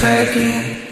Packing.